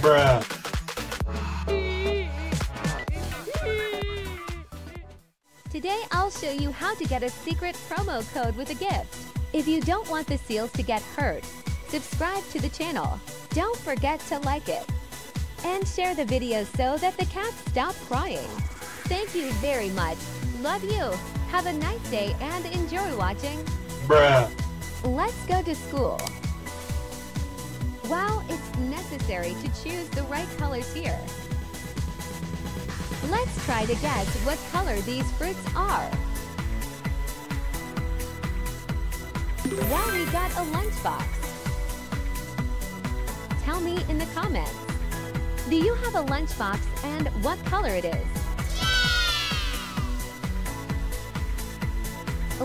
Bruh. Today I'll show you how to get a secret promo code with a gift. If you don't want the seals to get hurt, subscribe to the channel. Don't forget to like it. And share the video so that the cats stop crying. Thank you very much. Love you. Have a nice day and enjoy watching. Bruh. Let's go to school. Wow, it's necessary to choose the right colors here. Let's try to guess what color these fruits are. Wow, we got a lunchbox. Tell me in the comments. Do you have a lunchbox and what color it is? Yeah!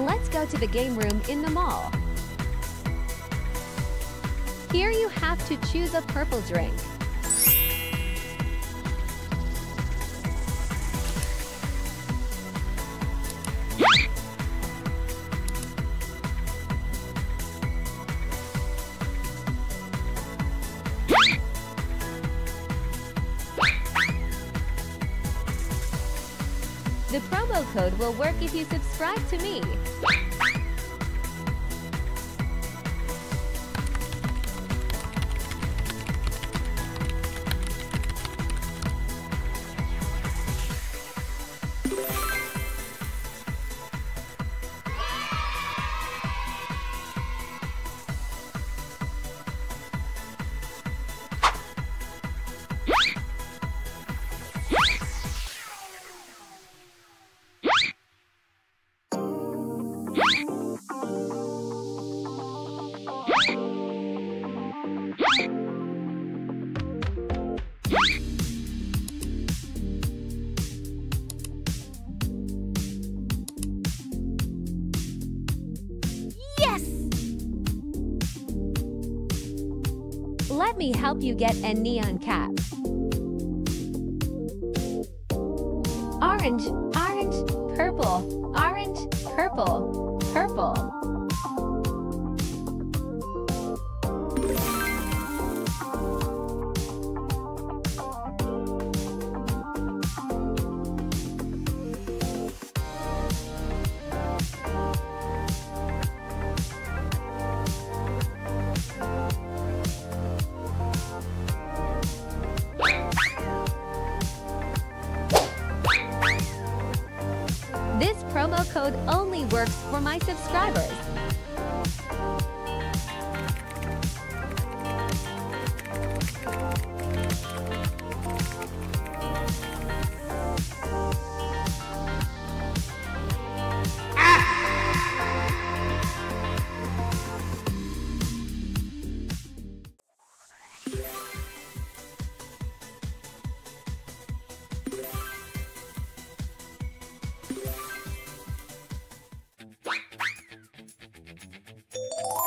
Let's go to the game room in the mall. Here you have to choose a purple drink. The promo code will work if you subscribe to me. Let me help you get a neon cap. Orange, orange, purple, orange, purple, purple. works for my subscribers.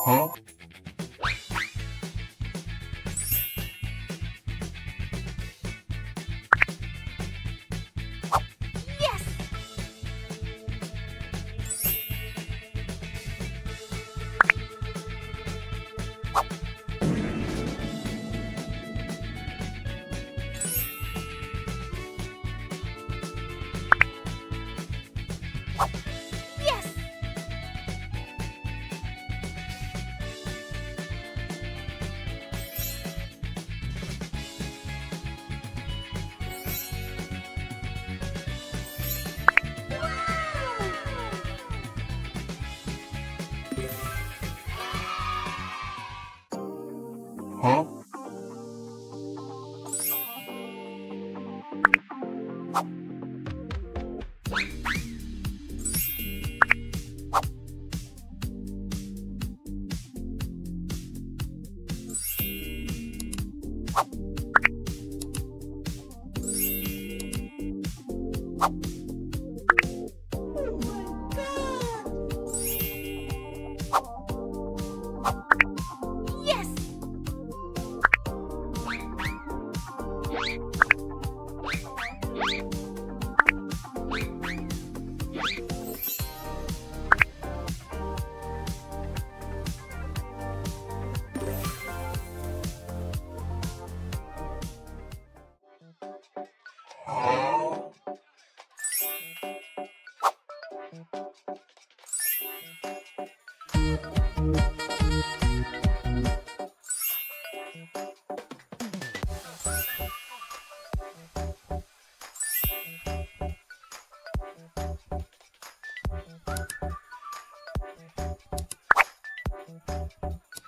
Huh? Yes! Huh?